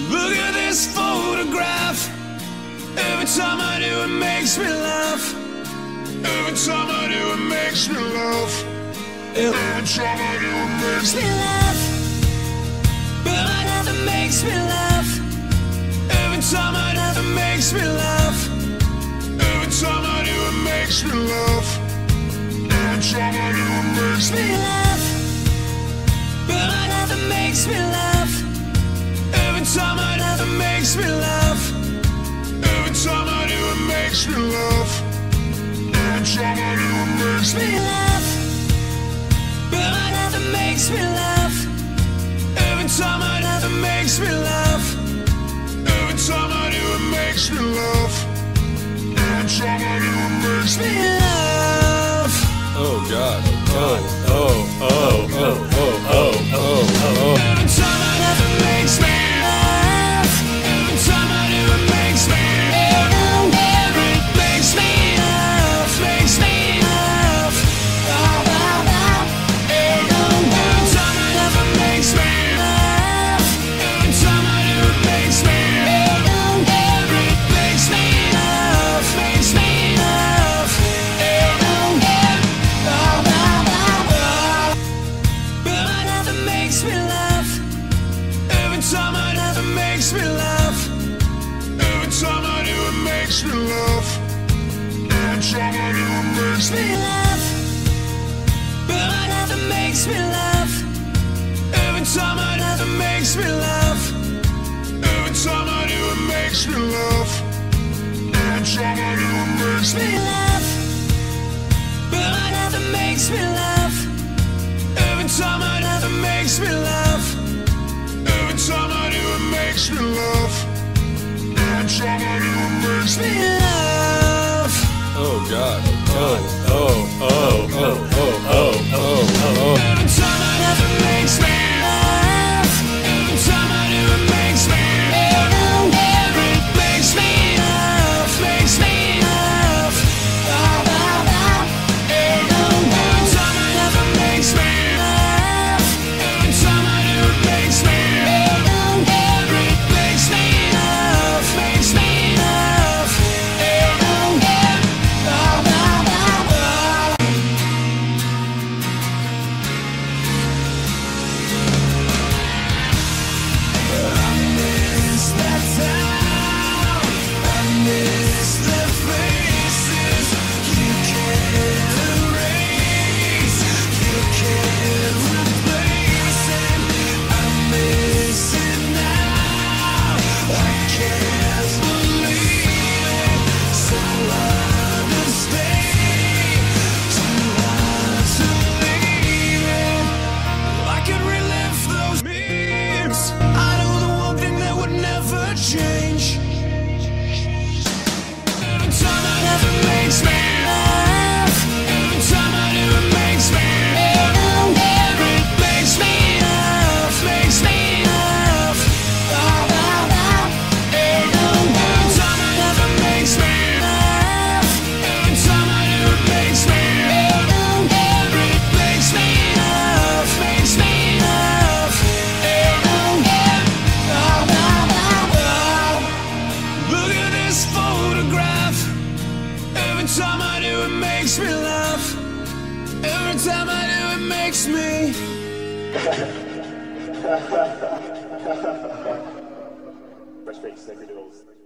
Look at this photograph. Every time I do it makes me laugh. Every time I do it makes me laugh. Every time I do it makes me laugh. But I know that makes me laugh. Every time I do it makes me laugh. Every time I do it makes me laugh. Every time I do it makes me laugh. But I know that makes me laugh. Every time I do it makes me laugh. Every time I do it makes me laugh. Every time I do it makes me laugh. But I know that makes me laugh. Every time I do it makes me laugh. Every time I do it makes me laugh. Every time I do it makes me laugh. Oh God! Oh! Oh! Oh! Oh! Oh! Oh! Oh! Oh! Every time I do it makes me laugh. Every time I do it makes me laugh. It makes me laugh. Makes me laugh. Every time I do it makes me laugh. Every time I do it makes me laugh. It makes me laugh. Makes me laugh. But I know that makes me laugh. Every time I do it makes me laugh. Every time I do it makes me laugh. Every time I do it makes me laugh. But I know that makes me laugh. Every time I do it makes me laugh. Every time I do it makes me laugh. Every time I do it makes me laugh. But I know that makes me laugh. Every time I do it makes me laugh. Every time I do it makes me laugh. Every time I do it makes me laugh. Oh God! Oh! Oh! Oh! Oh! Oh! Oh! Oh! Oh! Every time I do it makes me laugh. Every time I do it makes me laugh. It makes me laugh. Makes me laugh. Every time I do it makes me laugh. Every time I do it makes me laugh. It makes me laugh. Makes me laugh. I miss that town. I miss the faces you can't erase. You can't replace it. I'm missing now. I can't believe it. So out of state, too hard to leave it. I could relive those memes. I know the one thing that would never change. Every time I do it makes me laugh. Every time I do it makes me laugh. It makes me laugh. Makes me laugh. Every time I do it makes me laugh. Every time I do it makes me laugh. It makes me laugh. Makes me laugh. Look at this photograph. Every time I do it makes me laugh. Every time I do it makes me. Fresh Baked Snickerdoodles.